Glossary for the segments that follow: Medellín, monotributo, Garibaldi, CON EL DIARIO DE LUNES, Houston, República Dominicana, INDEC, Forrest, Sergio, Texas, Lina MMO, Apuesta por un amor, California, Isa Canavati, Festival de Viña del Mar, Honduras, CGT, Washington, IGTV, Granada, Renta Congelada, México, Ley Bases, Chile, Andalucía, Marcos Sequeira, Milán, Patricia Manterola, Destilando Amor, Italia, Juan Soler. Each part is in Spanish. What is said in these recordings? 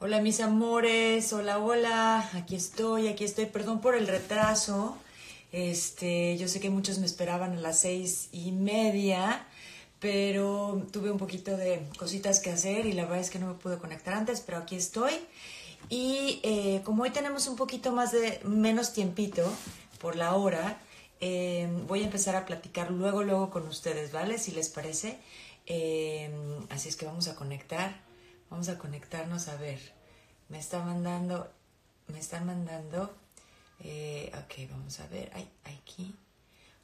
Hola mis amores, hola, hola, aquí estoy, perdón por el retraso, yo sé que muchos me esperaban a las 6:30, pero tuve un poquito de cositas que hacer y la verdad es que no me pude conectar antes, pero aquí estoy. Y como hoy tenemos un poquito más de menos tiempito por la hora, voy a empezar a platicar luego con ustedes, ¿vale? Si les parece, así es que vamos a conectar. Vamos a conectarnos, a ver, me están mandando, ok, vamos a ver, aquí,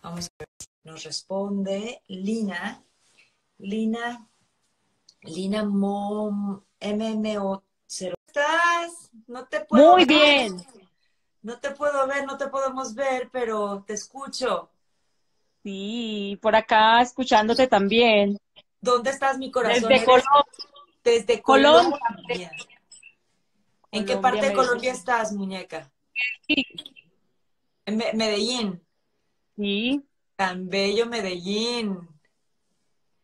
vamos a ver, nos responde Lina MMO, ¿cómo estás? No te puedo ver. Muy bien. No te puedo ver, no te podemos ver, pero te escucho. Sí, por acá escuchándote también. ¿Dónde estás, mi corazón? Desde Colombia. Desde Colombia. ¿En qué parte de Colombia estás, muñeca? En Medellín. Sí. Tan bello Medellín.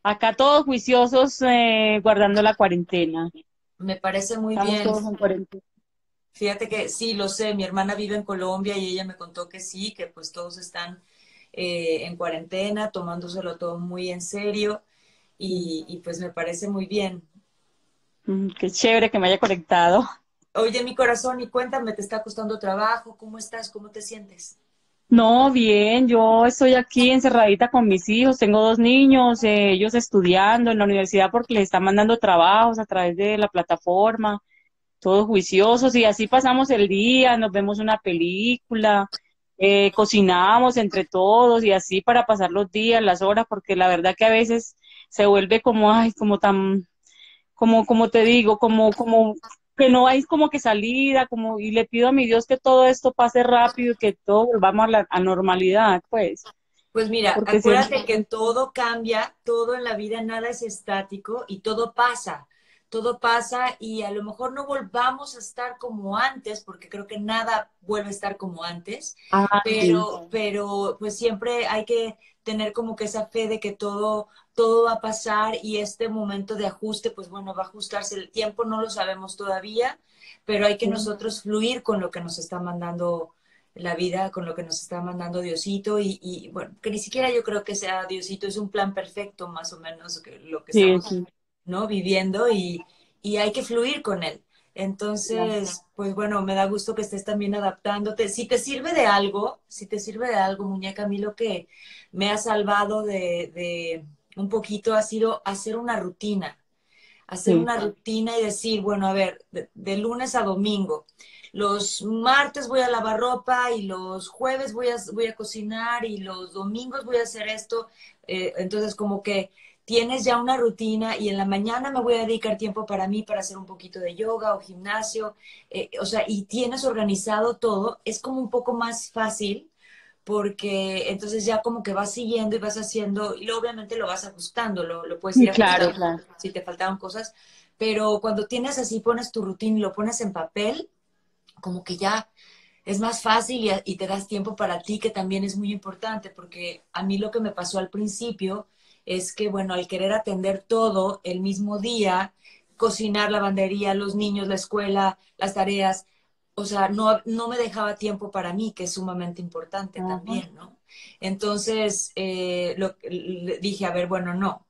Acá todos juiciosos guardando la cuarentena. Me parece muy bien. Estamos todos en cuarentena. Fíjate que sí, lo sé. Mi hermana vive en Colombia y ella me contó que sí, que pues todos están en cuarentena, tomándoselo todo muy en serio y pues me parece muy bien. Qué chévere que me haya conectado. Oye, mi corazón, y cuéntame, ¿te está costando trabajo? ¿Cómo estás? ¿Cómo te sientes? No, bien, yo estoy aquí encerradita con mis hijos, tengo 2 niños, ellos estudiando en la universidad porque les están mandando trabajos a través de la plataforma, todos juiciosos, y así pasamos el día, nos vemos una película, cocinamos entre todos, y así para pasar los días, las horas, porque la verdad que a veces se vuelve como, ay, como tan... Como te digo, como que no hay como que salida, como y le pido a mi Dios que todo esto pase rápido y que todo volvamos a normalidad, pues. Pues mira, porque acuérdate siempre... que todo cambia, todo en la vida, nada es estático y todo pasa y a lo mejor no volvamos a estar como antes, porque creo que nada vuelve a estar como antes, ajá, pero, sí. Pero pues siempre hay que tener como que esa fe de que todo va a pasar y este momento de ajuste, pues bueno, va a ajustarse el tiempo, no lo sabemos todavía, pero hay que nosotros fluir con lo que nos está mandando la vida, con lo que nos está mandando Diosito y bueno, que ni siquiera yo creo que sea Diosito, es un plan perfecto más o menos lo que estamos ¿no? viviendo y hay que fluir con él. Entonces, pues bueno, me da gusto que estés también adaptándote. Si te sirve de algo, muñeca, a mí lo que me ha salvado de un poquito ha sido hacer una rutina. Hacer una rutina y decir, bueno, a ver, de lunes a domingo. Los martes voy a lavar ropa y los jueves voy a cocinar y los domingos voy a hacer esto. Entonces, como que... tienes ya una rutina y en la mañana me voy a dedicar tiempo para mí, para hacer un poquito de yoga o gimnasio, o sea, y tienes organizado todo, es como un poco más fácil porque entonces ya como que vas siguiendo y vas haciendo, y obviamente lo vas ajustando, lo puedes ir ajustando si te faltaron cosas, pero cuando tienes así, pones tu rutina y lo pones en papel, como que ya... es más fácil y te das tiempo para ti, que también es muy importante, porque a mí lo que me pasó al principio es que, bueno, al querer atender todo el mismo día, cocinar, lavandería, los niños, la escuela, las tareas, o sea, no me dejaba tiempo para mí, que es sumamente importante también, ¿no? Entonces, dije, a ver, bueno, no.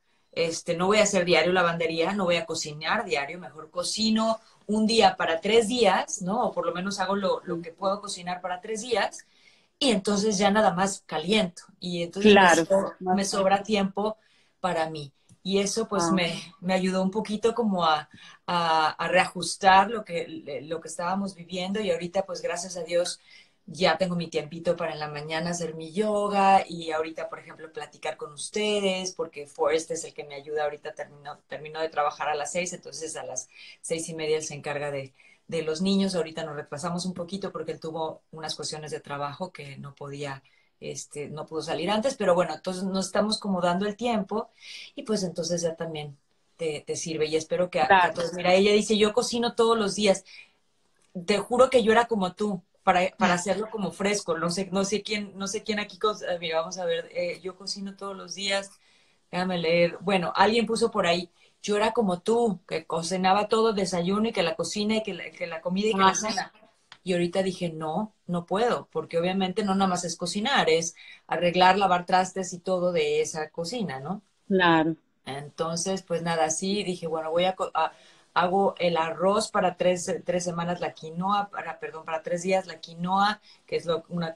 No voy a hacer diario lavandería, no voy a cocinar diario, mejor cocino un día para 3 días, ¿no? O por lo menos hago lo que puedo cocinar para 3 días y entonces ya nada más caliento. Y entonces me sobra tiempo para mí. Y eso pues me ayudó un poquito como a reajustar lo que estábamos viviendo y ahorita pues gracias a Dios... ya tengo mi tiempito para en la mañana hacer mi yoga y ahorita, por ejemplo, platicar con ustedes, porque Forrest es el que me ayuda ahorita, termino de trabajar a las 6, entonces a las 6:30 él se encarga de los niños. Ahorita nos retrasamos un poquito porque él tuvo unas cuestiones de trabajo que no pudo salir antes, pero bueno, entonces nos estamos como dando el tiempo y pues entonces ya también te sirve y espero que a todos. Mira, ella dice, yo cocino todos los días. Te juro que yo era como tú. Para hacerlo como fresco, no sé quién aquí, vamos a ver, yo cocino todos los días, Déjame leer. Bueno, alguien puso por ahí, yo era como tú, que cocinaba todo, desayuno y que la cocina y que la comida y que la cena. Y ahorita dije, no, no puedo, porque obviamente no nada más es cocinar, es arreglar, lavar trastes y todo de esa cocina, ¿no? Claro. Entonces, pues nada, así dije, bueno, hago el arroz para tres semanas, la quinoa, para 3 días la quinoa, que es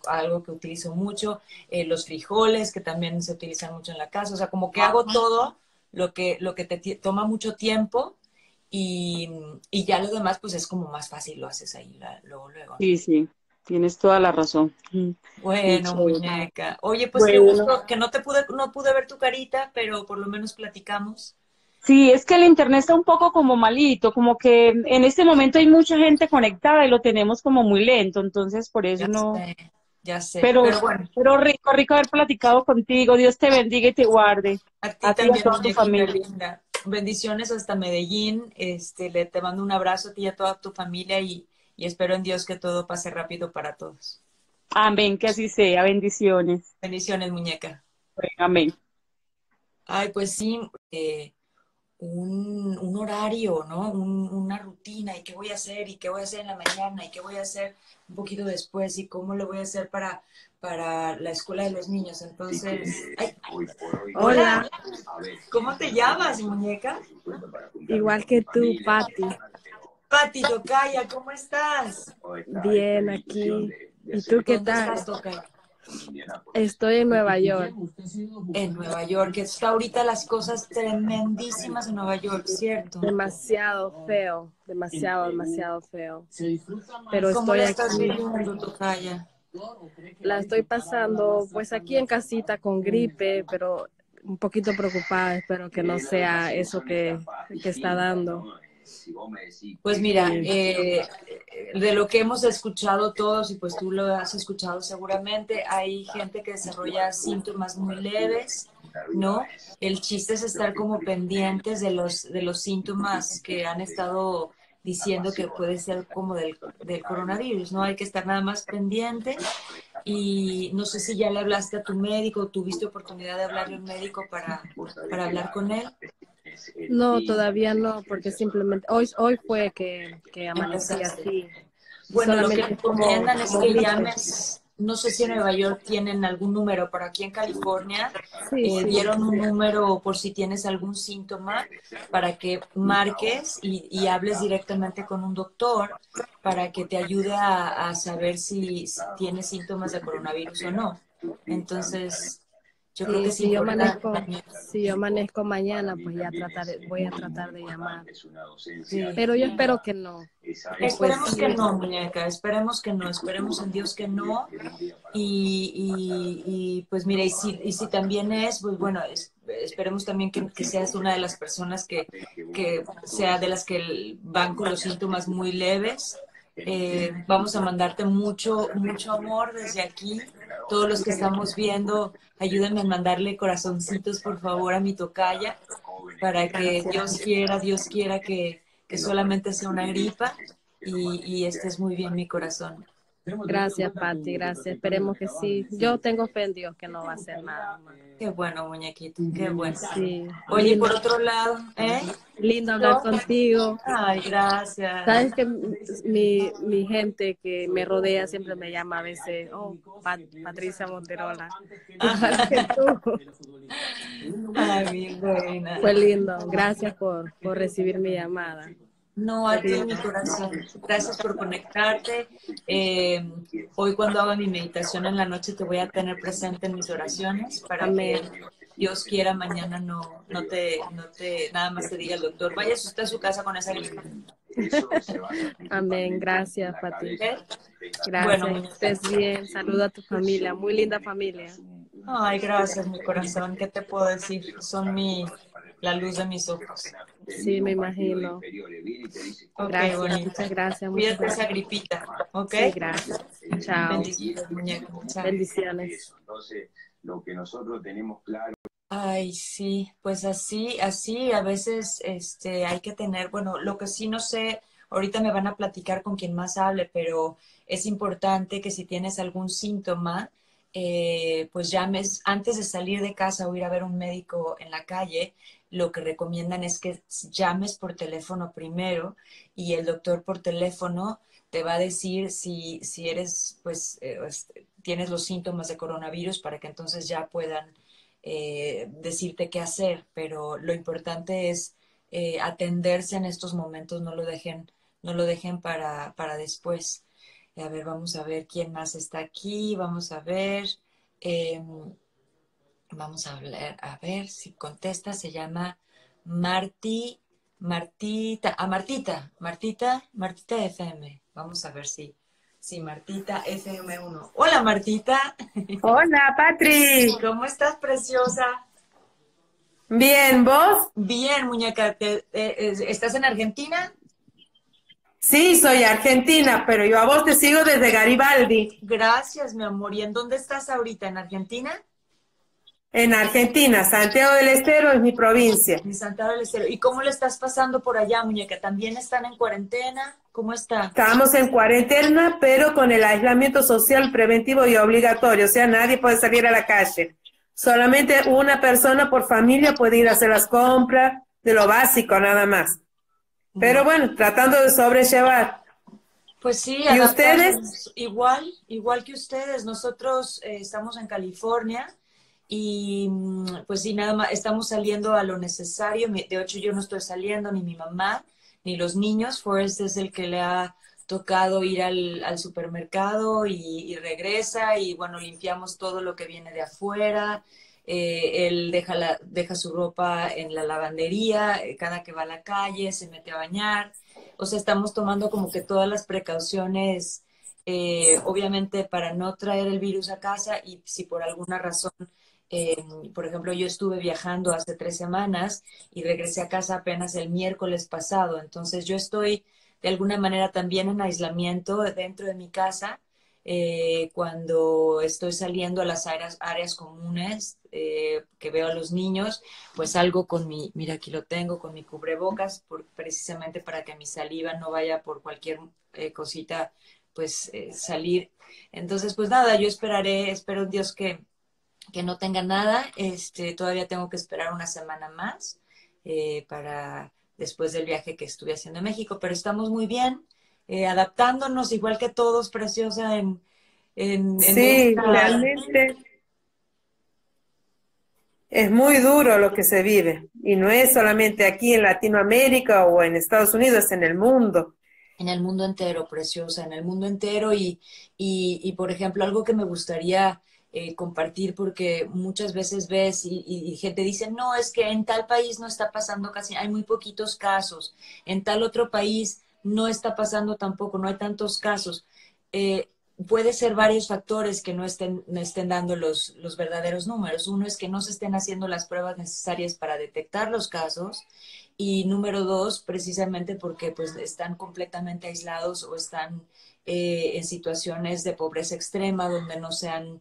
algo que utilizo mucho, los frijoles, que también se utilizan mucho en la casa, o sea, como que hago todo lo que te toma mucho tiempo y ya lo demás, pues es como más fácil, lo haces ahí luego. Sí, sí, tienes toda la razón. Bueno, muñeca. Oye, pues qué gusto, que no pude ver tu carita, pero por lo menos platicamos. Sí, es que el internet está un poco como malito, como que en este momento hay mucha gente conectada y lo tenemos como muy lento, entonces por eso no... Ya sé, pero bueno. Pero rico, rico haber platicado contigo, Dios te bendiga y te guarde. A ti también, y a toda tu familia. Bendiciones hasta Medellín, te mando un abrazo a ti y a toda tu familia y espero en Dios que todo pase rápido para todos. Amén, que así sea, bendiciones. Bendiciones, muñeca. Bueno, amén. Ay, pues sí, un horario, ¿no? Una rutina, y qué voy a hacer, y qué voy a hacer en la mañana, y qué voy a hacer un poquito después, y cómo lo voy a hacer para la escuela de los niños. Entonces, hola, ¿cómo te llamas, muñeca? Igual que tú, Pati. Pati, tocaya, ¿cómo estás? Bien, aquí. ¿Y tú qué tal? ¿Cómo estás, tocaya? Estoy en Nueva York. En Nueva York, está ahorita las cosas tremendísimas en Nueva York, ¿cierto? Demasiado feo, demasiado, demasiado feo. Pero ¿cómo la estás viviendo, tocaya? La estoy pasando pues aquí en casita con gripe, pero un poquito preocupada, espero que no sea eso que está dando. Pues mira, de lo que hemos escuchado todos, y pues tú lo has escuchado seguramente, hay gente que desarrolla síntomas muy leves, ¿no? El chiste es estar como pendientes de los síntomas que han estado diciendo que puede ser como del coronavirus, ¿no? Hay que estar nada más pendiente. Y no sé si ya le hablaste a tu médico, tuviste oportunidad de hablarle a un médico para hablar con él. No, todavía no, porque simplemente hoy fue que amanecí así. Bueno, solamente lo que recomiendan es que llames, no sé si en Nueva York tienen algún número, pero aquí en California dieron un número por si tienes algún síntoma para que marques y hables directamente con un doctor para que te ayude a saber si tienes síntomas de coronavirus o no. Entonces... Yo creo que si yo amanezco mañana, pues ya voy a tratar de llamar. Sí. Pero yo espero que no. Esperemos que no, muñeca, esperemos que no, esperemos en Dios que no. Y pues mira, y si también es, pues bueno, esperemos también que seas una de las personas que sea de las que van con los síntomas muy leves. Vamos a mandarte mucho, mucho amor desde aquí. Todos los que estamos viendo, ayúdenme a mandarle corazoncitos, por favor, a mi tocaya, para que Dios quiera que solamente sea una gripa y estés muy bien, mi corazón. Gracias, Pati, gracias. Esperemos que sí. Yo tengo fe en Dios que no va a hacer nada. Qué bueno, muñequito, qué bueno. Sí. Oye, lindo. Por otro lado, lindo hablar contigo. Ay, gracias. Sabes que mi gente que me rodea siempre me llama a veces, Patricia Manterola. Ay, mi buena. Fue lindo. Gracias por recibir mi llamada. No, a ti, mi corazón. Gracias por conectarte. Hoy cuando haga mi meditación en la noche te voy a tener presente en mis oraciones para que Dios quiera mañana no te nada más te diga el doctor, vaya usted a su casa con esa gripe. Amén, gracias, Pati. Gracias, bueno, que estés bien. Saluda a tu familia, muy linda familia. Ay, gracias, mi corazón. ¿Qué te puedo decir? La luz de mis ojos. Sí, me imagino. Gracias, okay, muchas gracias. Cuídate esa gripita, ¿ok? Sí, gracias. Chao. Bendiciones, muñeca. Chao. Bendiciones. Entonces, lo que nosotros tenemos claro. Ay, sí, pues así, a veces hay que tener, bueno, lo que sí no sé, ahorita me van a platicar con quien más hable, pero es importante que si tienes algún síntoma, pues llames antes de salir de casa o ir a ver un médico en la calle, lo que recomiendan es que llames por teléfono primero y el doctor por teléfono te va a decir si eres, pues, tienes los síntomas de coronavirus para que entonces ya puedan decirte qué hacer. Pero lo importante es atenderse en estos momentos, no lo dejen para después. A ver, vamos a ver quién más está aquí. Vamos a ver. Vamos a hablar. A ver si contesta. Se llama Martita. Ah, Martita FM. Vamos a ver si Martita FM1. Hola, Martita. Hola, Patri. ¿Cómo estás, preciosa? Bien, ¿vos? Bien, muñeca. ¿Estás en Argentina? Sí, soy argentina, pero yo a vos te sigo desde Garibaldi. Gracias, mi amor. ¿Y en dónde estás ahorita? ¿En Argentina? En Argentina, Santiago del Estero es mi provincia. En Santiago del Estero. ¿Y cómo le estás pasando por allá, muñeca? ¿También están en cuarentena? ¿Cómo está? Estamos en cuarentena, pero con el aislamiento social preventivo y obligatorio. O sea, nadie puede salir a la calle. Solamente una persona por familia puede ir a hacer las compras, de lo básico nada más. Pero bueno, tratando de sobrellevar. Pues sí. ¿Y ustedes? Igual que ustedes. Nosotros estamos en California y pues sí, nada más estamos saliendo a lo necesario. De hecho, yo no estoy saliendo, ni mi mamá, ni los niños. Forrest es el que le ha tocado ir al supermercado y regresa y bueno, limpiamos todo lo que viene de afuera. Él deja su ropa en la lavandería, cada que va a la calle se mete a bañar. O sea, estamos tomando como que todas las precauciones, obviamente para no traer el virus a casa. Y si por alguna razón, por ejemplo, yo estuve viajando hace 3 semanas y regresé a casa apenas el miércoles pasado, entonces yo estoy de alguna manera también en aislamiento dentro de mi casa. Cuando estoy saliendo a las áreas comunes, que veo a los niños, pues salgo con mi, mira aquí lo tengo, con mi cubrebocas, precisamente para que mi saliva no vaya por cualquier cosita, pues salir. Entonces, pues nada, yo espero en Dios que no tenga nada. Todavía tengo que esperar una semana más para después del viaje que estuve haciendo en México, pero estamos muy bien. Adaptándonos igual que todos, preciosa, en sí, esta... Realmente es muy duro lo que se vive, y no es solamente aquí en Latinoamérica o en Estados Unidos, es en el mundo. En el mundo entero, preciosa, en el mundo entero. Y por ejemplo, algo que me gustaría compartir, porque muchas veces ves y gente dice, no, es que en tal país no está pasando casi, hay muy poquitos casos, en tal otro país no está pasando tampoco, no hay tantos casos. Puede ser varios factores que no estén dando los verdaderos números. Uno es que no se estén haciendo las pruebas necesarias para detectar los casos. Y número 2, precisamente porque pues, están completamente aislados o están en situaciones de pobreza extrema donde no se han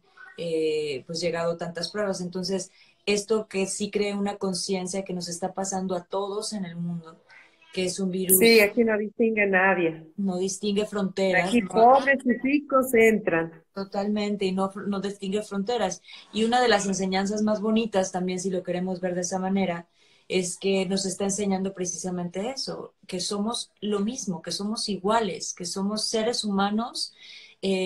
pues, llegado tantas pruebas. Entonces, esto que sí crea una conciencia que nos está pasando a todos en el mundo, que es un virus. Sí, aquí no distingue a nadie. No distingue fronteras. Aquí pobres y ricos entran. Totalmente, y no distingue fronteras. Y una de las enseñanzas más bonitas también, si lo queremos ver de esa manera, es que nos está enseñando precisamente eso, que somos lo mismo, que somos iguales, que somos seres humanos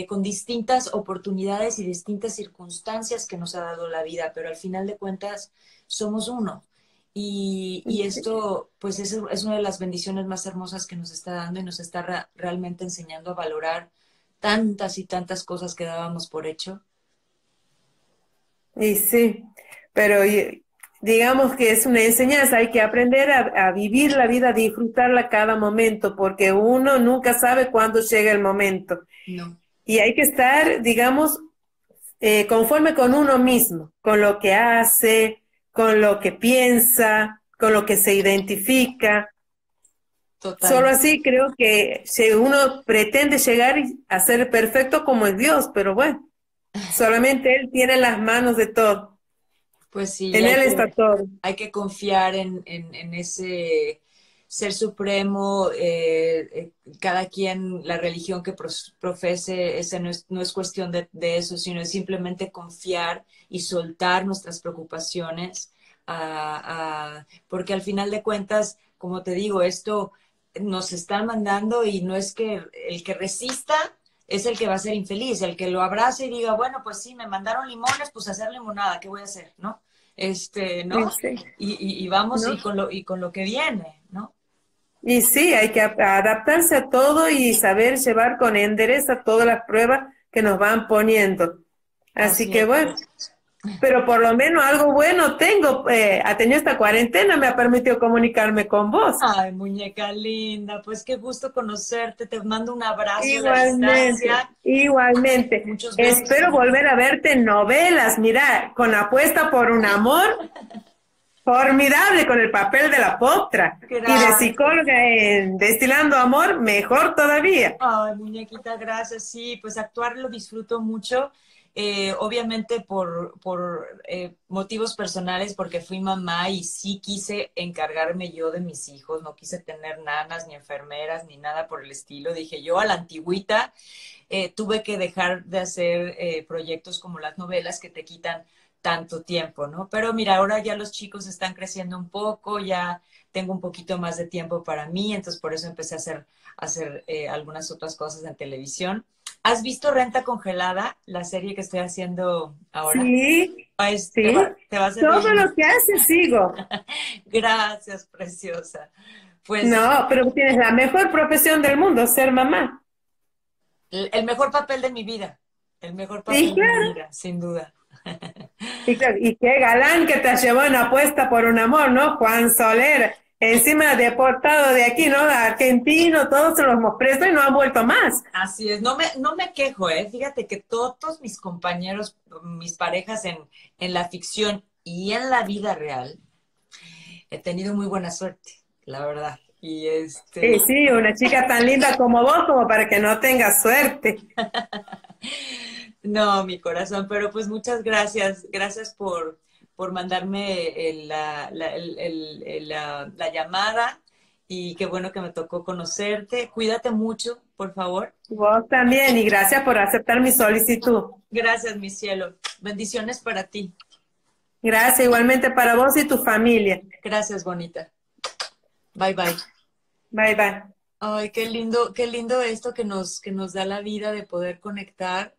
con distintas oportunidades y distintas circunstancias que nos ha dado la vida, pero al final de cuentas somos uno. Y esto, pues, es una de las bendiciones más hermosas que nos está dando y nos está realmente enseñando a valorar tantas y tantas cosas que dábamos por hecho. Y sí, pero digamos que es una enseñanza, hay que aprender a vivir la vida, disfrutarla cada momento, porque uno nunca sabe cuándo llega el momento. No. Y hay que estar, digamos, conforme con uno mismo, con lo que hace, con lo que piensa, con lo que se identifica. Total. Solo así creo que si uno pretende llegar a ser perfecto como es Dios, pero bueno, solamente Él tiene las manos de todo. Pues sí. En Él está todo. Hay que confiar en ese ser supremo, cada quien, la religión que profese, esa no es cuestión de eso, sino es simplemente confiar y soltar nuestras preocupaciones, porque al final de cuentas, como te digo, esto nos están mandando y no es que el que resista es el que va a ser infeliz, el que lo abrace y diga, bueno, pues sí, me mandaron limones, pues hacer limonada, ¿qué voy a hacer? ¿No? ¿No? Sí. Y vamos, ¿no? y con lo que viene, ¿no? Y sí, hay que adaptarse a todo y saber llevar con endereza todas las pruebas que nos van poniendo. Así que bueno, pero por lo menos algo bueno tengo. Ha tenido esta cuarentena, me ha permitido comunicarme con vos. Ay, muñeca linda, pues qué gusto conocerte. Te mando un abrazo. Igualmente, igualmente. Muchos besos. Espero volver a verte en novelas. Mira, con Apuesta por un amor, formidable con el papel de la potra. Gracias. Y de psicóloga en Destilando Amor, mejor todavía. Ay, muñequita, gracias. Sí, pues actuar lo disfruto mucho. Obviamente por motivos personales, porque fui mamá y sí quise encargarme yo de mis hijos, no quise tener nanas ni enfermeras ni nada por el estilo. Dije yo a la antigüita, tuve que dejar de hacer proyectos como las novelas que te quitan tanto tiempo, ¿no? Pero mira, ahora ya los chicos están creciendo un poco, ya tengo un poquito más de tiempo para mí, entonces por eso empecé a hacer algunas otras cosas en televisión. ¿Has visto Renta Congelada, la serie que estoy haciendo ahora? Sí, sí. Te va a servir. Todo lo que haces, sigo. Gracias, preciosa. Pues, no, pero tienes la mejor profesión del mundo, ser mamá. El mejor papel de mi vida. El mejor papel de mi vida, sin duda. Sí, claro. Y qué galán que te llevó en Apuesta por un amor, ¿no? Juan Soler, encima deportado de aquí, ¿no? Argentino, todos se los presos y no han vuelto más. Así es, no me quejo, ¿eh? Fíjate que todos mis compañeros, mis parejas en la ficción y en la vida real, he tenido muy buena suerte, la verdad. Y sí, una chica tan linda como vos, como para que no tengas suerte. No, mi corazón, pero pues muchas gracias. Gracias por mandarme la llamada y qué bueno que me tocó conocerte. Cuídate mucho, por favor. Vos también y gracias por aceptar mi solicitud. Gracias, mi cielo. Bendiciones para ti. Gracias, igualmente para vos y tu familia. Gracias, bonita. Bye, bye. Bye, bye. Ay, qué lindo esto que nos da la vida de poder conectar.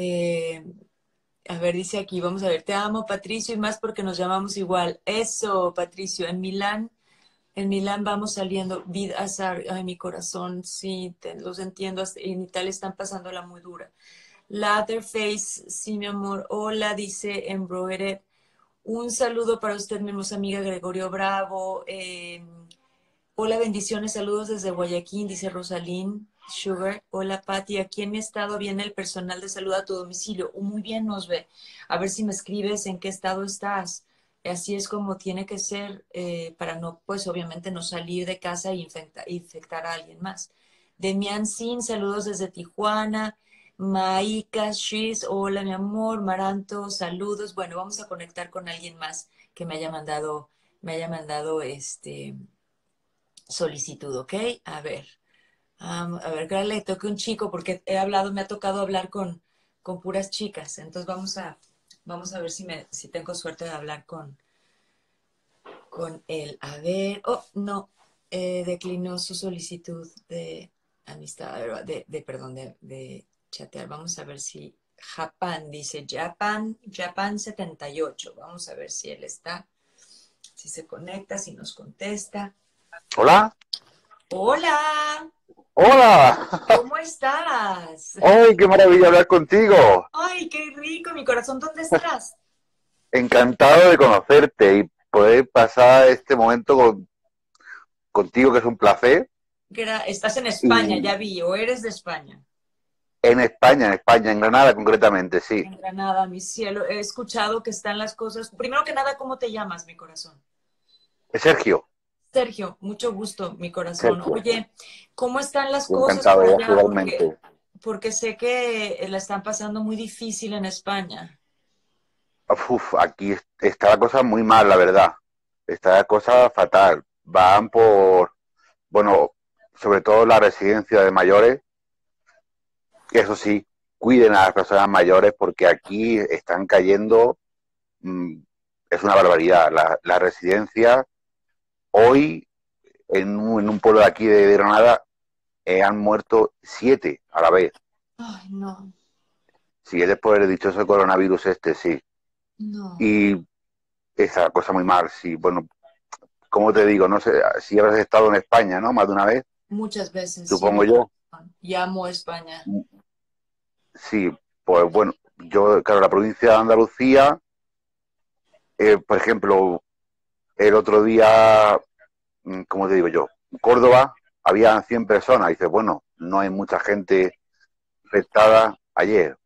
A ver, dice aquí, vamos a ver, te amo, Patricio, y más porque nos llamamos igual. Eso, Patricio, en Milán vamos saliendo. Vida azar, ay, mi corazón, sí, los entiendo. En Italia están pasándola muy dura. Leatherface, sí, mi amor. Hola, dice Embroidered. Un saludo para usted, mi hermosa amiga Gregorio Bravo. Hola, bendiciones, saludos desde Guayaquil, dice Rosalín. Sugar, hola Pati, aquí en mi estado viene el personal de salud a tu domicilio. Muy bien nos ve. A ver si me escribes en qué estado estás. Así es como tiene que ser para no, pues obviamente no salir de casa e infectar a alguien más. Demian Sin, saludos desde Tijuana. Maika Shiz, hola mi amor. Maranto, saludos. Bueno, vamos a conectar con alguien más que me haya mandado solicitud, ¿ok? A ver. A ver, claro, le toque un chico porque me ha tocado hablar con puras chicas. Entonces vamos a ver si tengo suerte de hablar con él. A ver, oh, no, declinó su solicitud de amistad, de chatear. Vamos a ver si Japán, dice Japán 78. Vamos a ver si él está, si se conecta, si nos contesta. Hola. Hola. ¡Hola! ¿Cómo estás? ¡Ay, qué maravilla hablar contigo! ¡Ay, qué rico! Mi corazón, ¿dónde estás? Encantado de conocerte y poder pasar este momento contigo, que es un placer. Estás en España, ya vi, o eres de España. En España, en Granada concretamente, sí. En Granada, mi cielo. He escuchado que están las cosas... Primero que nada, ¿cómo te llamas, mi corazón? Sergio. Sergio, mucho gusto, mi corazón. Sergio. Oye, ¿cómo están las cosas por allá? Porque sé que la están pasando muy difícil en España. Uf, aquí está la cosa muy mal, la verdad. Está la cosa fatal. Van por bueno, sobre todo la residencia de mayores. Eso sí, cuiden a las personas mayores porque aquí están cayendo, es una barbaridad. La residencia hoy, en un pueblo de aquí de Granada, han muerto 7 a la vez. Ay, no. Sí, es después del dichoso coronavirus este, sí. No. Y esa cosa muy mal, sí. Bueno, como te digo, no sé si habrás estado en España, ¿no? Más de una vez. Muchas veces. Supongo yo. Y amo España. Sí, pues bueno, yo, claro, la provincia de Andalucía, por ejemplo, el otro día, como te digo yo, en Córdoba había 100 personas. Y dices, bueno, no hay mucha gente infectada ayer.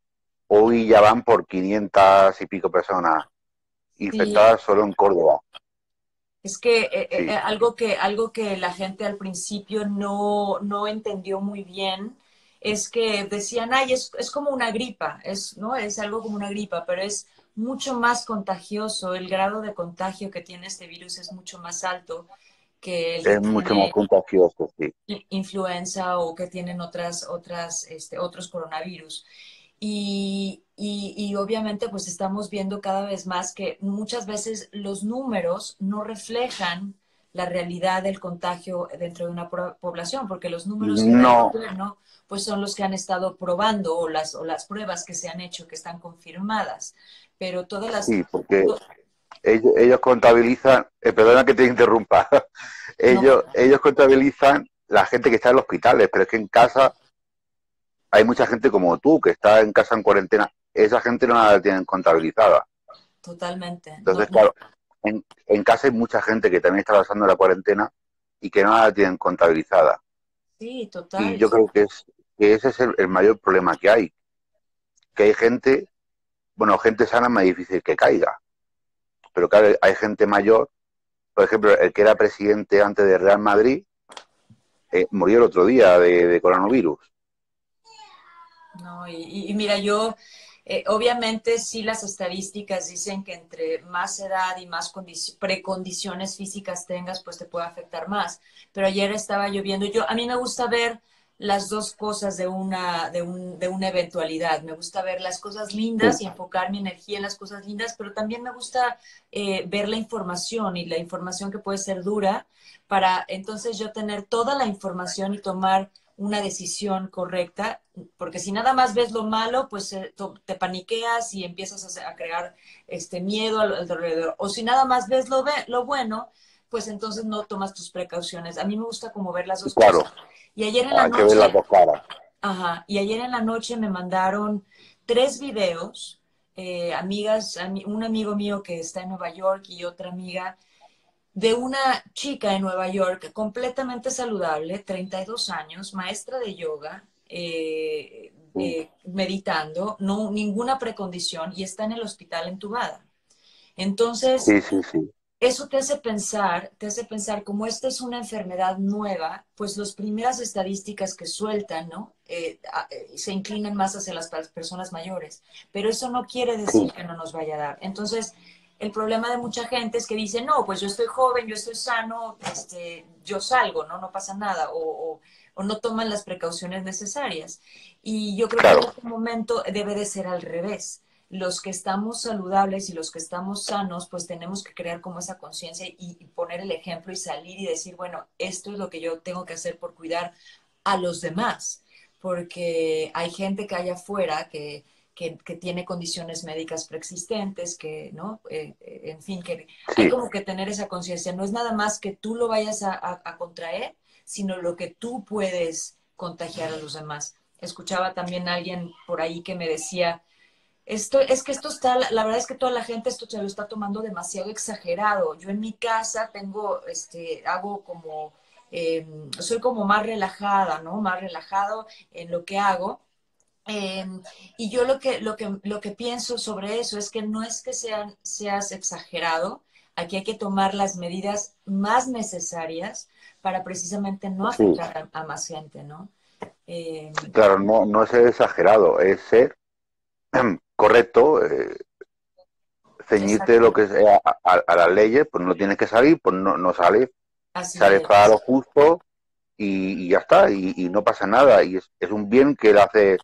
Hoy ya van por 500 y pico personas infectadas solo en Córdoba. Es que algo que la gente al principio no entendió muy bien es que decían, ay, es como una gripa, ¿no? Es algo como una gripa, pero es mucho más contagioso. El grado de contagio que tiene este virus es mucho más alto que el que tiene mucho más contagioso, sí. Influenza o que tienen otros coronavirus. Y obviamente pues estamos viendo cada vez más que muchas veces los números no reflejan la realidad del contagio dentro de una población, porque los números que el gobierno, pues son los que han estado probando o las pruebas que se han hecho que están confirmadas, pero todas las... Sí, porque ellos contabilizan, perdona que te interrumpa, ellos contabilizan la gente que está en los hospitales, pero es que en casa... Hay mucha gente como tú, que está en casa en cuarentena. Esa gente no la tienen contabilizada. Totalmente. Entonces, claro, en casa hay mucha gente que también está pasando la cuarentena y que no la tienen contabilizada. Sí, total. Y yo creo que ese es el mayor problema que hay. Que hay gente, bueno, gente sana es más difícil que caiga. Pero claro, hay gente mayor. Por ejemplo, el que era presidente antes de Real Madrid murió el otro día de coronavirus. No, y mira, yo obviamente sí, las estadísticas dicen que entre más edad y más precondiciones físicas tengas, pues te puede afectar más. Pero ayer estaba lloviendo. A mí me gusta ver las dos cosas de una eventualidad. Me gusta ver las cosas lindas y enfocar mi energía en las cosas lindas, pero también me gusta ver la información, y la información que puede ser dura, para entonces yo tener toda la información y tomar una decisión correcta, porque si nada más ves lo malo, pues te paniqueas y empiezas a crear miedo alrededor. O si nada más ves lo bueno, pues entonces no tomas tus precauciones. A mí me gusta como ver las dos cosas. Y ayer en la noche, hay que ver las dos caras. Ajá. Y ayer en la noche me mandaron 3 videos, un amigo mío que está en Nueva York y otra amiga, de una chica en Nueva York completamente saludable, 32 años, maestra de yoga, meditando, no ninguna precondición, y está en el hospital entubada. Entonces, eso te hace pensar, como esta es una enfermedad nueva, pues las primeras estadísticas que sueltan, ¿no? Se inclinan más hacia las personas mayores, pero eso no quiere decir que no nos vaya a dar. Entonces, el problema de mucha gente es que dice, no, pues yo estoy joven, yo estoy sano, yo salgo, no pasa nada, o no toman las precauciones necesarias. Y yo creo que en este momento debe de ser al revés. Los que estamos saludables y los que estamos sanos, pues tenemos que crear como esa conciencia y poner el ejemplo y salir y decir, bueno, esto es lo que yo tengo que hacer por cuidar a los demás. Porque hay gente que hay afuera que tiene condiciones médicas preexistentes, que, ¿no? En fin, que hay como que tener esa conciencia. No es nada más que tú lo vayas a contraer, sino lo que tú puedes contagiar a los demás. Escuchaba también a alguien por ahí que me decía, la verdad es que toda la gente esto se lo está tomando demasiado exagerado. Yo en mi casa hago como, soy como más relajada, ¿no? Más relajado en lo que hago. Y yo lo que pienso sobre eso es que no es que seas exagerado. Aquí hay que tomar las medidas más necesarias para precisamente no afectar a más gente, ¿no? Claro, no es ser exagerado, es ser correcto, ceñirte lo que sea a las leyes. Pues no tienes que salir, pues no sales. Así sales para lo justo y ya está, y no pasa nada, y es un bien que le hace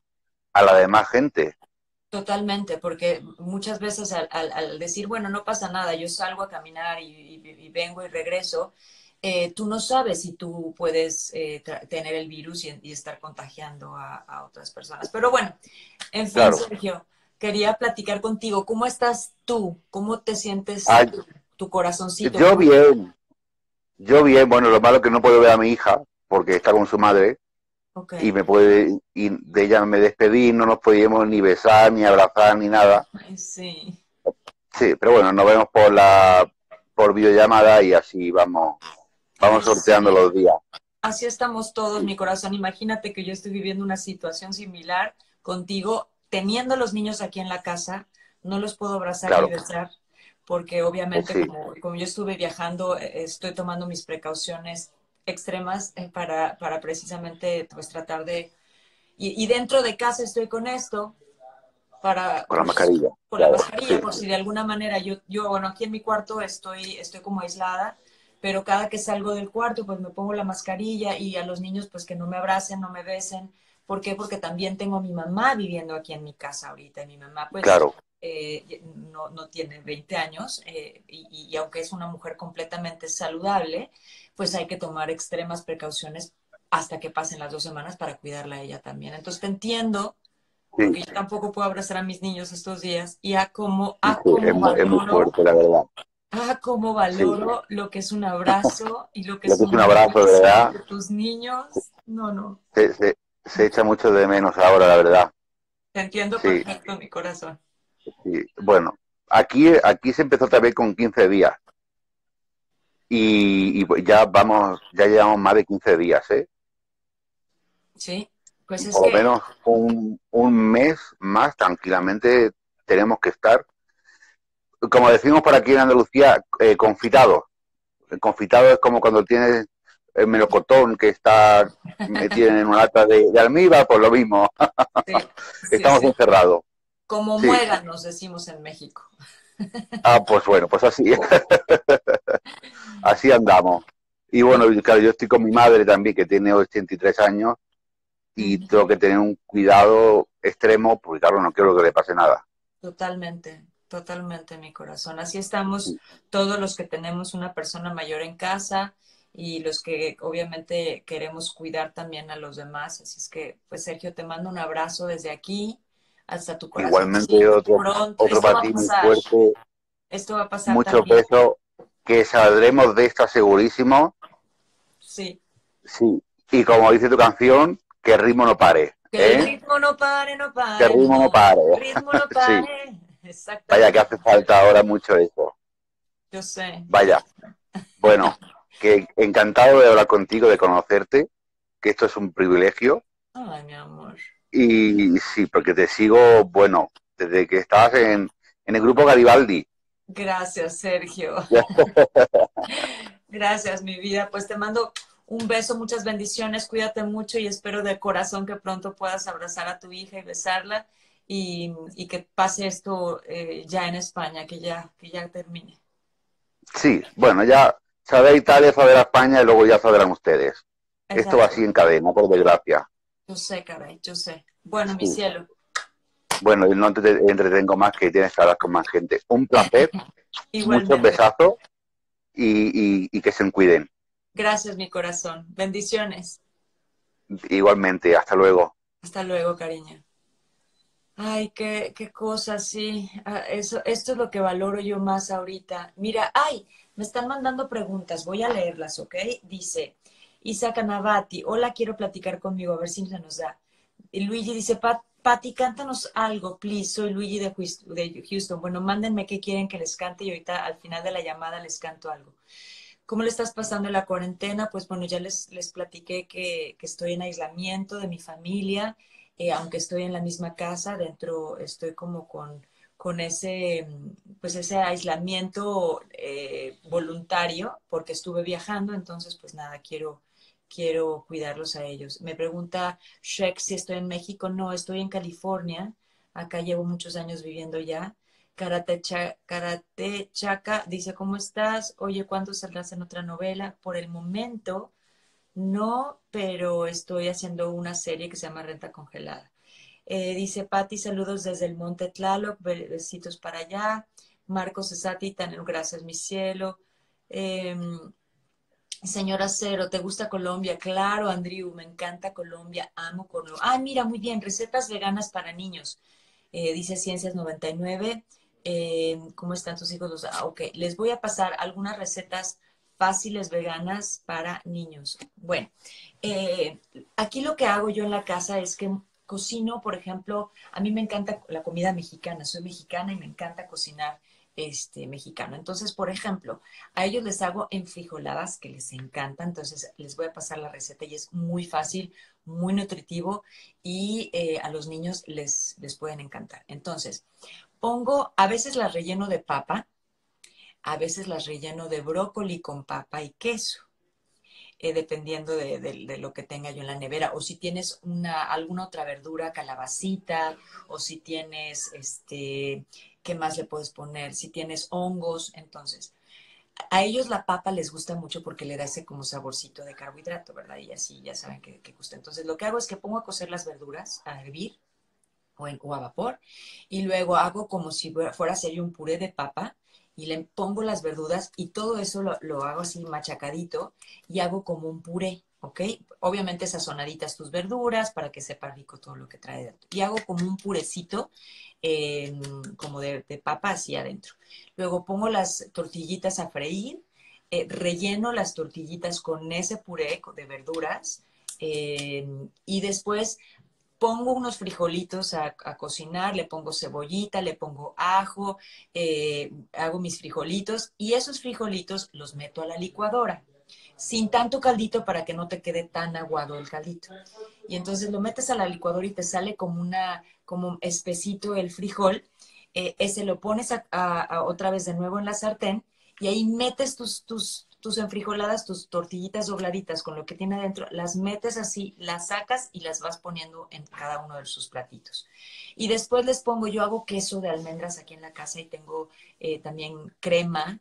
a la demás gente. Totalmente, porque muchas veces al decir, bueno, no pasa nada, yo salgo a caminar y vengo y regreso, tú no sabes si tú puedes tener el virus y estar contagiando a otras personas. Pero bueno, en fin, claro. Sergio, quería platicar contigo. ¿Cómo estás tú? ¿Cómo te sientes tu corazoncito? Yo bien, yo bien. Bueno, lo malo es que no puedo ver a mi hija porque está con su madre. Okay. Y de ella me despedí, no nos podíamos ni besar, ni abrazar, ni nada. Sí. Sí, pero bueno, nos vemos por videollamada y así vamos sorteando los días. Así estamos todos, mi corazón. Imagínate que yo estoy viviendo una situación similar contigo, teniendo a los niños aquí en la casa, no los puedo abrazar ni besar, porque obviamente sí. como yo estuve viajando, estoy tomando mis precauciones extremas para precisamente pues tratar de... Y dentro de casa estoy con esto, para... Con la mascarilla. Con la mascarilla, sí, por si de alguna manera yo bueno, aquí en mi cuarto estoy como aislada, pero cada que salgo del cuarto pues me pongo la mascarilla y a los niños pues que no me abracen, no me besen. ¿Por qué? Porque también tengo a mi mamá viviendo aquí en mi casa ahorita. Mi mamá pues no tiene 20 años y aunque es una mujer completamente saludable, pues hay que tomar extremas precauciones hasta que pasen las 2 semanas para cuidarla a ella también. Entonces te entiendo, porque sí. Yo tampoco puedo abrazar a mis niños estos días y cómo valoro sí. Lo que es un abrazo y lo que es un abrazo, ¿verdad? De tus niños, no. Se echa mucho de menos ahora, la verdad. Te entiendo perfecto, mi corazón. Sí. Bueno, aquí se empezó también con 15 días. Y ya llevamos más de 15 días, ¿eh? Sí, pues es que... Por lo menos un mes más tranquilamente tenemos que estar, como decimos por aquí en Andalucía, confitados. El confitado es como cuando tienes el melocotón que está metido en una lata de almíbar, pues lo mismo. Sí, estamos encerrados. Como muéganos, decimos en México. Ah, pues bueno, pues así. Así andamos. Y bueno, claro, yo estoy con mi madre también, que tiene 83 años, y tengo que tener un cuidado extremo, porque claro, no quiero que le pase nada. Totalmente, totalmente, mi corazón. Así estamos todos los que tenemos una persona mayor en casa y los que obviamente queremos cuidar también a los demás. Así es que, pues Sergio, te mando un abrazo desde aquí. Hasta tu corazón. Igualmente, sí, otro para ti muy fuerte. Esto va a pasar. Mucho peso, que saldremos de esta segurísimo. Sí. Sí. Y como dice tu canción, que el ritmo no pare. Que el ritmo no pare, Que el ritmo no pare. El ritmo no pare. Sí. Exactamente. Vaya, que hace falta ahora mucho eso. Yo sé. Vaya. Bueno, que encantado de hablar contigo, de conocerte, que esto es un privilegio. Ay, mi amor. Y sí, porque te sigo, bueno, desde que estabas en el grupo Garibaldi. Gracias, Sergio. Gracias, mi vida. Pues te mando un beso, muchas bendiciones, cuídate mucho y espero de corazón que pronto puedas abrazar a tu hija y besarla y que pase esto ya en España, que ya termine. Sí, bueno, ya sabrá Italia, sabrá España y luego ya sabrán ustedes. Exacto. Esto va así en cadena, por desgracia. Yo sé, caray, yo sé. Bueno, mi cielo. Bueno, no te entretengo más, que tienes que hablar con más gente. Un placer. Muchos besazos y que se cuiden. Gracias, mi corazón. Bendiciones. Igualmente. Hasta luego. Hasta luego, cariño. Ay, qué cosa, sí. Esto es lo que valoro yo más ahorita. Mira, ay, me están mandando preguntas. Voy a leerlas, ¿ok? Dice... Isa Canavati, hola, quiero platicar conmigo, a ver si se nos da. Y Luigi dice, Pati, cántanos algo, please, soy Luigi de Houston. Bueno, mándenme qué quieren que les cante y ahorita al final de la llamada les canto algo. ¿Cómo le estás pasando la cuarentena? Pues bueno, ya les platiqué que estoy en aislamiento de mi familia, aunque estoy en la misma casa, dentro estoy como con ese aislamiento voluntario, porque estuve viajando, entonces pues nada, quiero cuidarlos a ellos. Me pregunta Shrek si estoy en México. No, estoy en California. Acá llevo muchos años viviendo ya. Karate Chaka dice, ¿cómo estás? Oye, ¿cuándo saldrás en otra novela? Por el momento No, pero estoy haciendo una serie que se llama Renta Congelada. Dice Pati, saludos desde el Monte Tlaloc, besitos para allá. Marcos Esati, gracias mi cielo. Señora Cero, ¿te gusta Colombia? Claro, Andrew, me encanta Colombia, amo Colombia. Ah, mira, muy bien, recetas veganas para niños. Dice Ciencias 99, ¿cómo están tus hijos? Ah, ok, les voy a pasar algunas recetas fáciles veganas para niños. Bueno, aquí lo que hago yo en la casa es que cocino, por ejemplo, a mí me encanta la comida mexicana, soy mexicana y me encanta cocinar mexicano. Entonces, por ejemplo, a ellos les hago enfrijoladas que les encantan, entonces les voy a pasar la receta y es muy fácil, muy nutritivo y a los niños les pueden encantar. Entonces, pongo, a veces las relleno de papa, a veces las relleno de brócoli con papa y queso. Dependiendo de lo que tenga yo en la nevera, o si tienes alguna otra verdura, calabacita, o si tienes, ¿qué más le puedes poner? Si tienes hongos, entonces, a ellos la papa les gusta mucho porque le da ese como saborcito de carbohidrato, ¿verdad? Y así ya saben que gusta. Entonces, lo que hago es que pongo a cocer las verduras, a hervir o a vapor, y luego hago como si fuera a hacer un puré de papa, y le pongo las verduras y todo eso lo hago así machacadito y hago como un puré, ¿ok? Obviamente sazonaditas tus verduras para que sepa rico todo lo que trae dentro. Y hago como un purecito como de papa así adentro. Luego pongo las tortillitas a freír, relleno las tortillitas con ese puré de verduras y después pongo unos frijolitos a cocinar, le pongo cebollita, le pongo ajo, hago mis frijolitos y esos frijolitos los meto a la licuadora, sin tanto caldito para que no te quede tan aguado el caldito. Y entonces lo metes a la licuadora y te sale como espesito el frijol, ese lo pones otra vez de nuevo en la sartén y ahí metes tus enfrijoladas, tus tortillitas dobladitas con lo que tiene adentro, las metes así, las sacas y las vas poniendo en cada uno de sus platitos. Y después les pongo, yo hago queso de almendras aquí en la casa y tengo también crema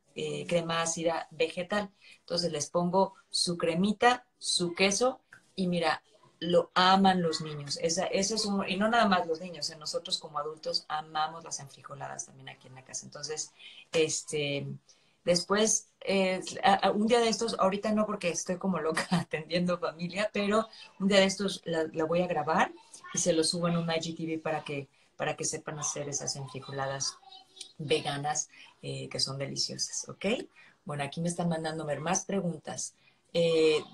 ácida vegetal. Entonces les pongo su cremita, su queso y mira, lo aman los niños. Eso es un, y no nada más los niños, nosotros como adultos amamos las enfrijoladas también aquí en la casa. Entonces, Después, un día de estos, ahorita no porque estoy como loca atendiendo familia, pero un día de estos la voy a grabar y se lo subo en un IGTV para que sepan hacer esas enfrijoladas veganas que son deliciosas, ¿ok? Bueno, aquí me están mandándome más preguntas.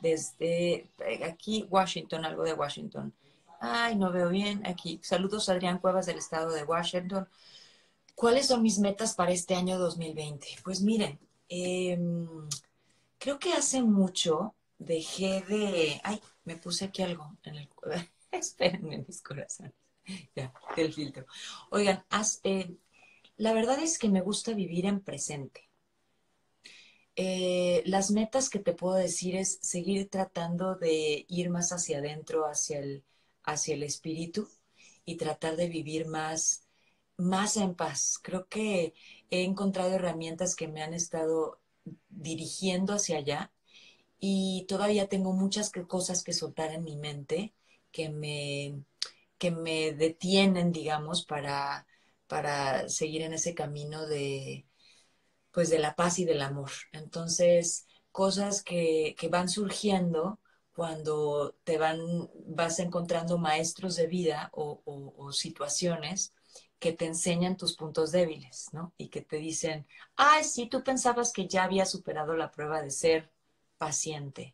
Desde aquí, Washington, algo de Washington. Ay, no veo bien aquí. Saludos, Adrián Cuevas, del estado de Washington. ¿Cuáles son mis metas para este año 2020? Pues miren, creo que hace mucho dejé de... Ay, me puse aquí algo en el... Espérenme, mis corazones. Ya, del filtro. Oigan, la verdad es que me gusta vivir en presente. Las metas que te puedo decir es seguir tratando de ir más hacia adentro, hacia el espíritu y tratar de vivir más en paz. Creo que he encontrado herramientas que me han estado dirigiendo hacia allá y todavía tengo muchas cosas que soltar en mi mente que me detienen, digamos, para seguir en ese camino de la paz y del amor. Entonces, cosas que van surgiendo cuando vas encontrando maestros de vida o situaciones que te enseñan tus puntos débiles, ¿no? Y que te dicen, ay, sí, tú pensabas que ya había superado la prueba de ser paciente.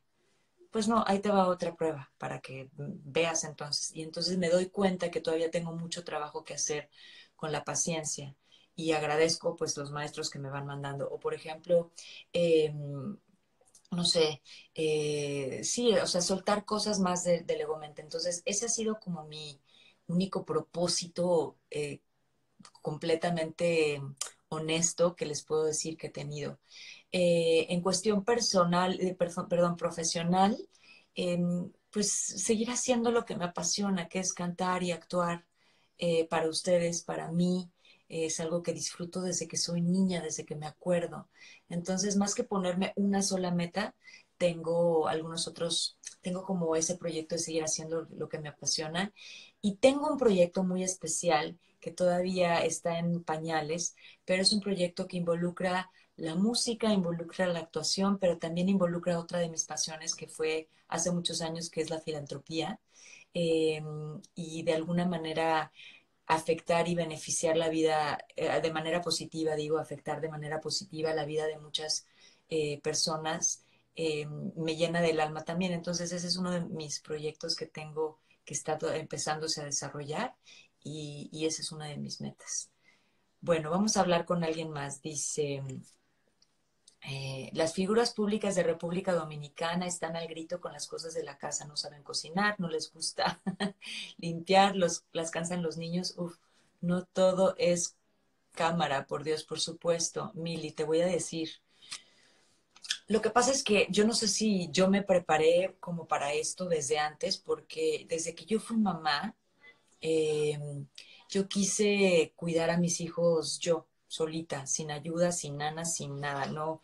Pues no, ahí te va otra prueba para que veas entonces. Y entonces me doy cuenta que todavía tengo mucho trabajo que hacer con la paciencia y agradezco pues los maestros que me van mandando. O por ejemplo, no sé, sí, o sea, soltar cosas más del ego-mente. Entonces ese ha sido como mi único propósito completamente honesto que les puedo decir que he tenido. En cuestión profesional, pues seguir haciendo lo que me apasiona, que es cantar y actuar para ustedes, para mí. Es algo que disfruto desde que soy niña, desde que me acuerdo. Entonces, más que ponerme una sola meta, tengo algunos otros, tengo como ese proyecto de seguir haciendo lo que me apasiona. Y tengo un proyecto muy especial que todavía está en pañales, pero es un proyecto que involucra la música, involucra la actuación, pero también involucra otra de mis pasiones que fue hace muchos años, que es la filantropía. Y de alguna manera afectar y beneficiar la vida de manera positiva, digo, afectar de manera positiva la vida de muchas personas, me llena del alma también. Entonces ese es uno de mis proyectos que tengo, que está empezándose a desarrollar, y esa es una de mis metas. Bueno, vamos a hablar con alguien más. Dice, las figuras públicas de República Dominicana están al grito con las cosas de la casa, no saben cocinar, no les gusta limpiar, las cansan los niños. Uf, no todo es cámara, por Dios, por supuesto. Mili, te voy a decir, lo que pasa es que yo no sé si yo me preparé como para esto desde antes, porque desde que yo fui mamá, yo quise cuidar a mis hijos yo, solita, sin ayuda, sin nana, sin nada. No,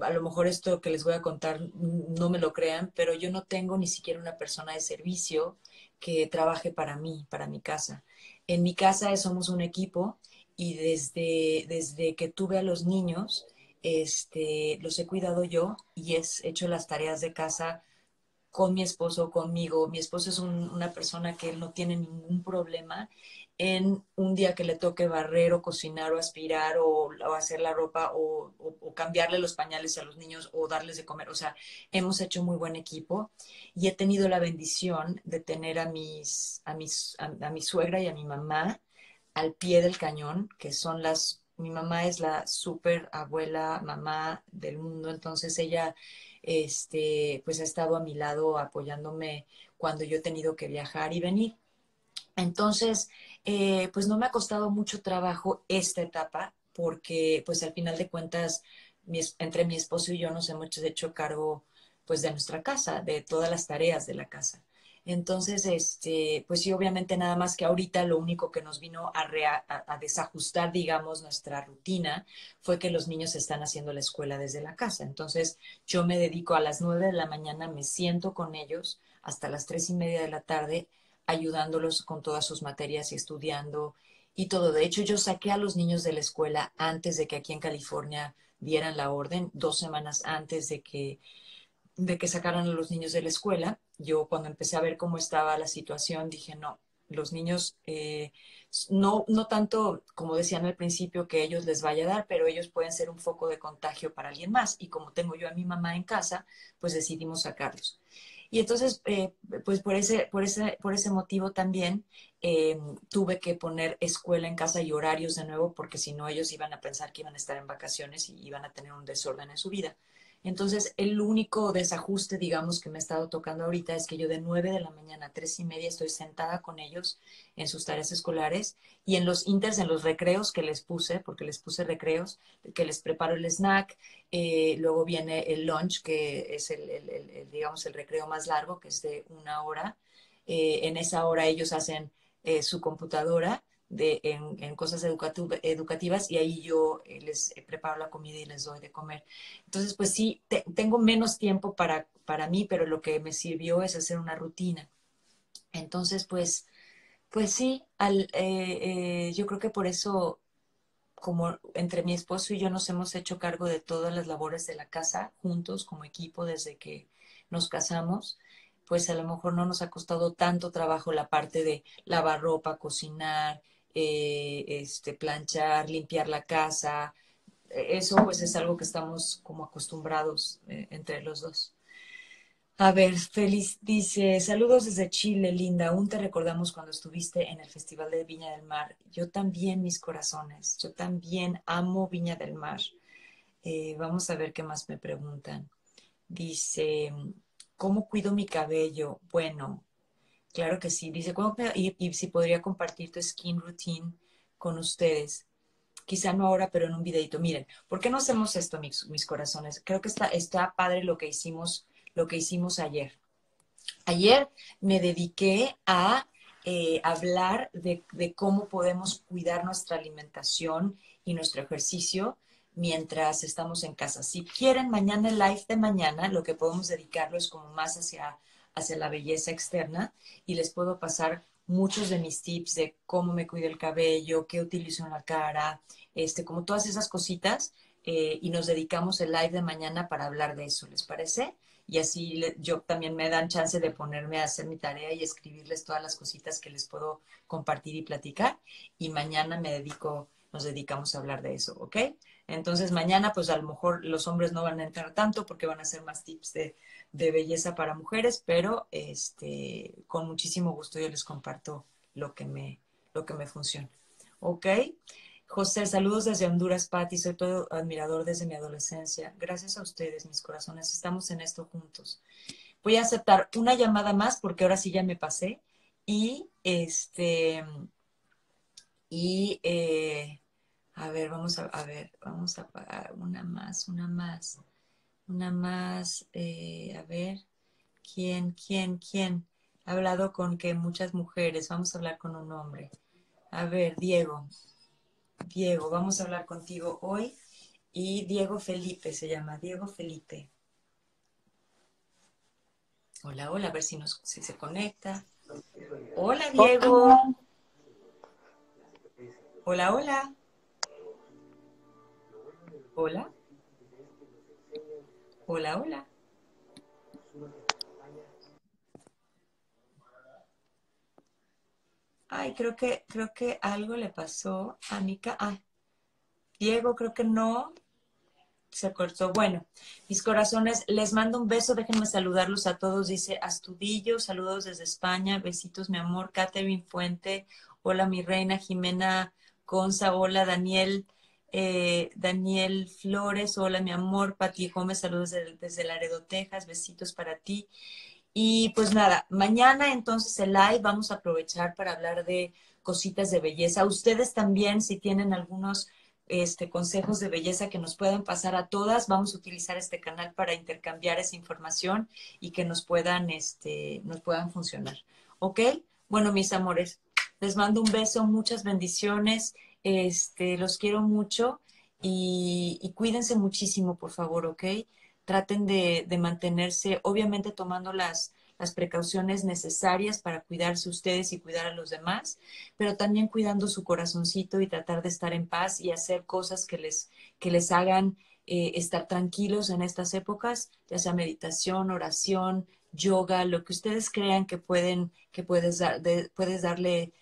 a lo mejor esto que les voy a contar no me lo crean, pero yo no tengo ni siquiera una persona de servicio que trabaje para mí, para mi casa. En mi casa somos un equipo, y desde que tuve a los niños, los he cuidado yo y he hecho las tareas de casa con mi esposo, conmigo. Mi esposo es una persona que no tiene ningún problema en un día que le toque barrer o cocinar o aspirar o hacer la ropa o cambiarle los pañales a los niños o darles de comer. O sea, hemos hecho muy buen equipo, y he tenido la bendición de tener a mi suegra y a mi mamá al pie del cañón, que son las... Mi mamá es la súper abuela, mamá del mundo, entonces ella pues ha estado a mi lado apoyándome cuando yo he tenido que viajar y venir. Entonces, pues no me ha costado mucho trabajo esta etapa, porque pues al final de cuentas, entre mi esposo y yo nos hemos hecho cargo pues de nuestra casa, de todas las tareas de la casa. Entonces, pues sí, obviamente, nada más que ahorita lo único que nos vino a desajustar, digamos, nuestra rutina fue que los niños están haciendo la escuela desde la casa. Entonces, yo me dedico a las 9 de la mañana, me siento con ellos hasta las 3:30 de la tarde, ayudándolos con todas sus materias y estudiando y todo. De hecho, yo saqué a los niños de la escuela antes de que aquí en California dieran la orden, 2 semanas antes de que sacaran a los niños de la escuela. Yo, cuando empecé a ver cómo estaba la situación, dije, no, los niños, no tanto, como decían al principio, que ellos les vaya a dar, pero ellos pueden ser un foco de contagio para alguien más. Y como tengo yo a mi mamá en casa, pues decidimos sacarlos. Y entonces, pues por ese motivo también tuve que poner escuela en casa y horarios de nuevo, porque si no, ellos iban a pensar que iban a estar en vacaciones y iban a tener un desorden en su vida. Entonces, el único desajuste, digamos, que me ha estado tocando ahorita es que yo de 9 de la mañana a 3:30 estoy sentada con ellos en sus tareas escolares, y en los inters, en los recreos que les puse, porque les puse recreos, que les preparo el snack, luego viene el lunch, que es digamos, el recreo más largo, que es de 1 hora. En esa hora ellos hacen su computadora en cosas educativas, y ahí yo les preparo la comida y les doy de comer. Entonces, pues sí, tengo menos tiempo para mí, pero lo que me sirvió es hacer una rutina. Entonces, pues sí, yo creo que por eso, como entre mi esposo y yo nos hemos hecho cargo de todas las labores de la casa juntos, como equipo, desde que nos casamos, pues a lo mejor no nos ha costado tanto trabajo la parte de lavar ropa, cocinar, planchar, limpiar la casa. Eso pues es algo que estamos como acostumbrados entre los dos. A ver, Feliz dice, saludos desde Chile, linda. Aún te recordamos cuando estuviste en el Festival de Viña del Mar. Yo también, mis corazones. Yo también amo Viña del Mar. Vamos a ver qué más me preguntan. Dice... ¿Cómo cuido mi cabello? Bueno, claro que sí. Dice, y si podría compartir tu skin routine con ustedes. Quizá no ahora, pero en un videito. Miren, ¿por qué no hacemos esto, mis corazones? Creo que está padre lo que hicimos ayer. Ayer me dediqué a hablar de cómo podemos cuidar nuestra alimentación y nuestro ejercicio mientras estamos en casa. Si quieren mañana el live de mañana, lo que podemos dedicarlo es como más hacia la belleza externa, y les puedo pasar muchos de mis tips de cómo me cuido el cabello, qué utilizo en la cara, como todas esas cositas, y nos dedicamos el live de mañana para hablar de eso, ¿les parece? Y así yo también me dan chance de ponerme a hacer mi tarea y escribirles todas las cositas que les puedo compartir y platicar. Y mañana nos dedicamos a hablar de eso, ¿ok? Entonces mañana, pues a lo mejor los hombres no van a entrar tanto porque van a hacer más tips de belleza para mujeres, pero con muchísimo gusto yo les comparto lo que me funciona, ¿ok? José, saludos desde Honduras, Pati, soy todo admirador desde mi adolescencia. Gracias a ustedes, mis corazones, estamos en esto juntos. Voy a aceptar una llamada más porque ahora sí ya me pasé. Y, a ver, vamos a pagar una más, a ver, ¿quién? He hablado con que muchas mujeres, vamos a hablar con un hombre. A ver, Diego, vamos a hablar contigo hoy. Y Diego Felipe se llama, Diego Felipe. Hola, a ver si se conecta. Hola, Diego. Hola. Hola. Ay, creo que algo le pasó a Mica. Ah, Diego, creo que no. Se cortó. Bueno, mis corazones, les mando un beso. Déjenme saludarlos a todos. Dice Astudillo, saludos desde España. Besitos, mi amor. Catherine Fuente, hola, mi reina. Jimena Gonza, hola. Daniel Flores, hola, mi amor. Pati Gómez, saludos desde Laredo, Texas. Besitos para ti. Y pues nada, mañana entonces el live vamos a aprovechar para hablar de cositas de belleza. Ustedes también, si tienen algunos consejos de belleza que nos puedan pasar a todas, vamos a utilizar este canal para intercambiar esa información y que nos puedan funcionar. ¿Ok? Bueno, mis amores, les mando un beso, muchas bendiciones, los quiero mucho y cuídense muchísimo, por favor, ¿ok? Traten de mantenerse, obviamente tomando las precauciones necesarias para cuidarse ustedes y cuidar a los demás, pero también cuidando su corazoncito y tratar de estar en paz y hacer cosas que les hagan estar tranquilos en estas épocas, ya sea meditación, oración, yoga, lo que ustedes crean que puedes darle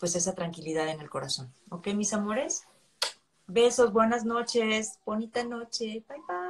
pues esa tranquilidad en el corazón. ¿Ok, mis amores? Besos, buenas noches, bonita noche, bye.